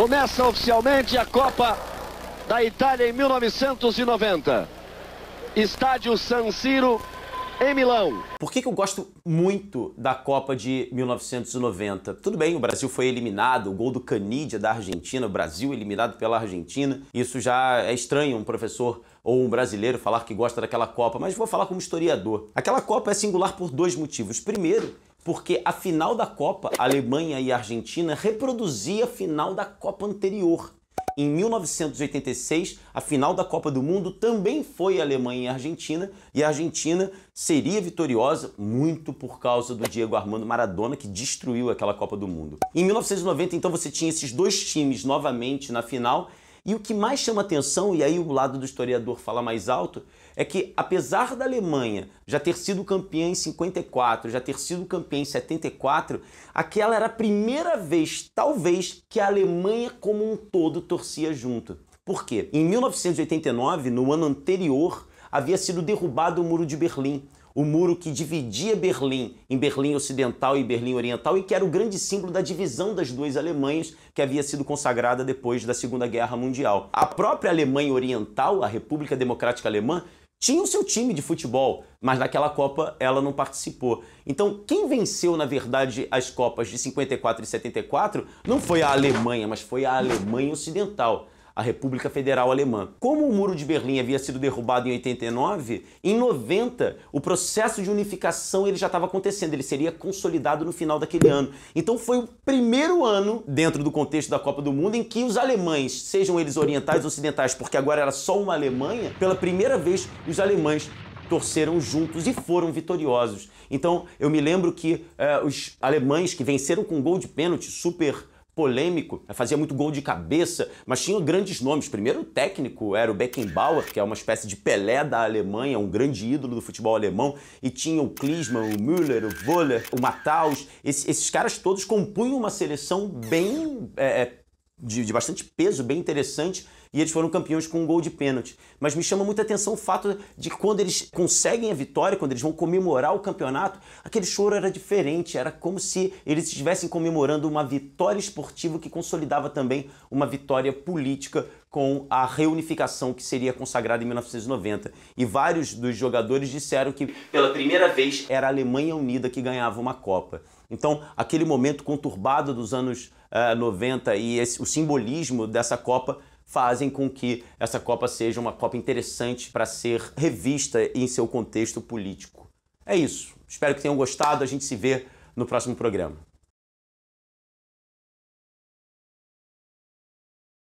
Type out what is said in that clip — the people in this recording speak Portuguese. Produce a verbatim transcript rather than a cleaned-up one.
Começa oficialmente a Copa da Itália em mil novecentos e noventa. Estádio San Siro, em Milão. Por que que eu gosto muito da Copa de mil novecentos e noventa? Tudo bem, o Brasil foi eliminado, o gol do Caniggia da Argentina, o Brasil eliminado pela Argentina. Isso já é estranho, um professor ou um brasileiro falar que gosta daquela Copa, mas vou falar como historiador. Aquela Copa é singular por dois motivos. Primeiro, porque a final da Copa, a Alemanha e a Argentina, reproduzia a final da Copa anterior. Em mil novecentos e oitenta e seis, a final da Copa do Mundo também foi Alemanha e Argentina, e a Argentina seria vitoriosa muito por causa do Diego Armando Maradona, que destruiu aquela Copa do Mundo. Em mil novecentos e noventa, então, você tinha esses dois times novamente na final, e o que mais chama atenção, e aí o lado do historiador fala mais alto, é que apesar da Alemanha já ter sido campeã em cinquenta e quatro, já ter sido campeã em setenta e quatro, aquela era a primeira vez, talvez, que a Alemanha como um todo torcia junto. Por quê? Em mil novecentos e oitenta e nove, no ano anterior, havia sido derrubado o Muro de Berlim. O muro que dividia Berlim em Berlim Ocidental e Berlim Oriental e que era o grande símbolo da divisão das duas Alemanhas que havia sido consagrada depois da Segunda Guerra Mundial. A própria Alemanha Oriental, a República Democrática Alemã, tinha o seu time de futebol, mas naquela Copa ela não participou. Então, quem venceu, na verdade, as Copas de cinquenta e quatro e setenta e quatro não foi a Alemanha, mas foi a Alemanha Ocidental, a República Federal Alemã. Como o Muro de Berlim havia sido derrubado em oitenta e nove, em noventa o processo de unificação ele já estava acontecendo, ele seria consolidado no final daquele ano. Então foi o primeiro ano, dentro do contexto da Copa do Mundo, em que os alemães, sejam eles orientais ou ocidentais, porque agora era só uma Alemanha, pela primeira vez os alemães torceram juntos e foram vitoriosos. Então eu me lembro que eh, os alemães que venceram com um gol de pênalti super polêmico, fazia muito gol de cabeça, mas tinha grandes nomes. Primeiro o técnico era o Beckenbauer, que é uma espécie de Pelé da Alemanha, um grande ídolo do futebol alemão, e tinha o Klinsmann, o Müller, o Voller, o Matthaus. Esse, esses caras todos compunham uma seleção bem é, de, de bastante peso, bem interessante, e eles foram campeões com um gol de pênalti. Mas me chama muita atenção o fato de que quando eles conseguem a vitória, quando eles vão comemorar o campeonato, aquele choro era diferente, era como se eles estivessem comemorando uma vitória esportiva que consolidava também uma vitória política com a reunificação que seria consagrada em mil novecentos e noventa. E vários dos jogadores disseram que pela primeira vez era a Alemanha unida que ganhava uma Copa. Então, aquele momento conturbado dos anos uh, noventa e esse, o simbolismo dessa Copa fazem com que essa Copa seja uma Copa interessante para ser revista em seu contexto político. É isso. Espero que tenham gostado. A gente se vê no próximo programa.